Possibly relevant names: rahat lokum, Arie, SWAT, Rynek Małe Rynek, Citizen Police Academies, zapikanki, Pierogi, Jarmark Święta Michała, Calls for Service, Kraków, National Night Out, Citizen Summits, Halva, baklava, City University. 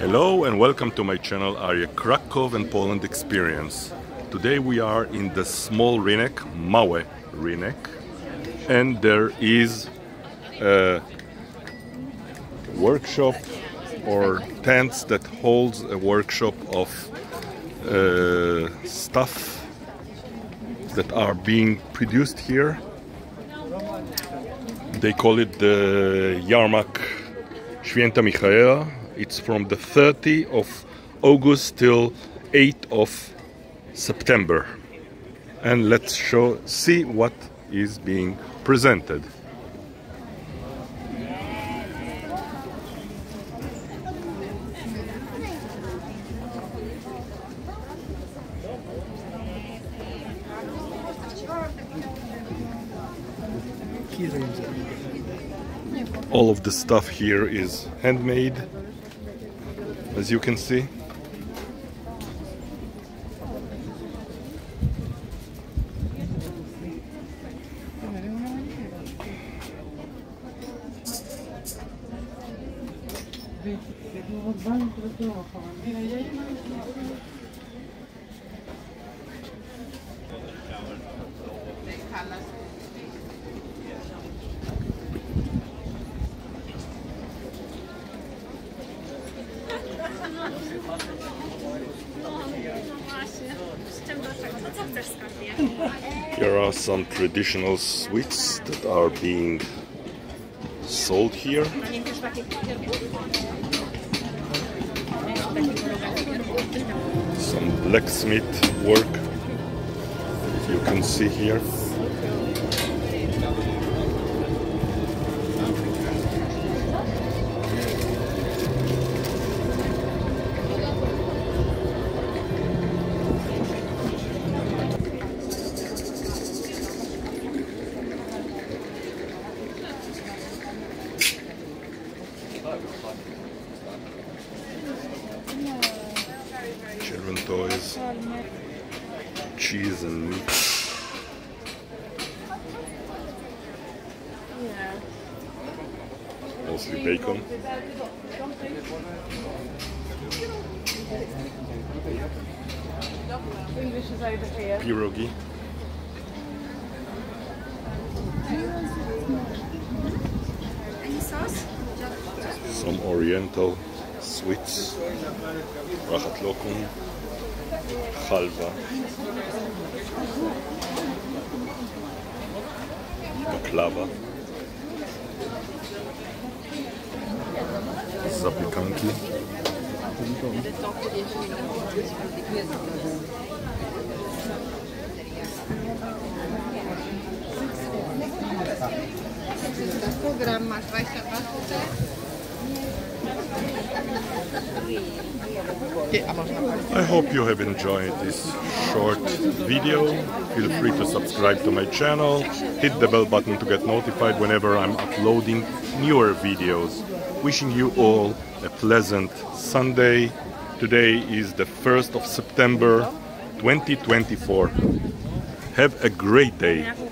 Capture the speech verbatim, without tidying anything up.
Hello and welcome to my channel Arie's Kraków and Poland Experience. Today we are in the small Rynek, Małe Rynek, and there is a workshop or tents that holds a workshop of uh, stuff that are being produced here. They call it the Jarmark Święta Michała. It's from the thirtieth of August till eighth of September. And let's show see what is being presented. All of the stuff here is handmade, as you can see. Here are some traditional sweets that are being sold here. Some blacksmith work you can see here. Children toys, cheese and meat. Mostly bacon. Pierogi. Some oriental sweets, rahat lokum, halva, baklava, zapikanki, sto gram masz dwadzieścia dwa złote. I hope you have enjoyed this short video. Feel free to subscribe to my channel, hit the bell button to get notified whenever I'm uploading newer videos. Wishing you all a pleasant Sunday. Today is the first of September twenty twenty-four. Have a great day.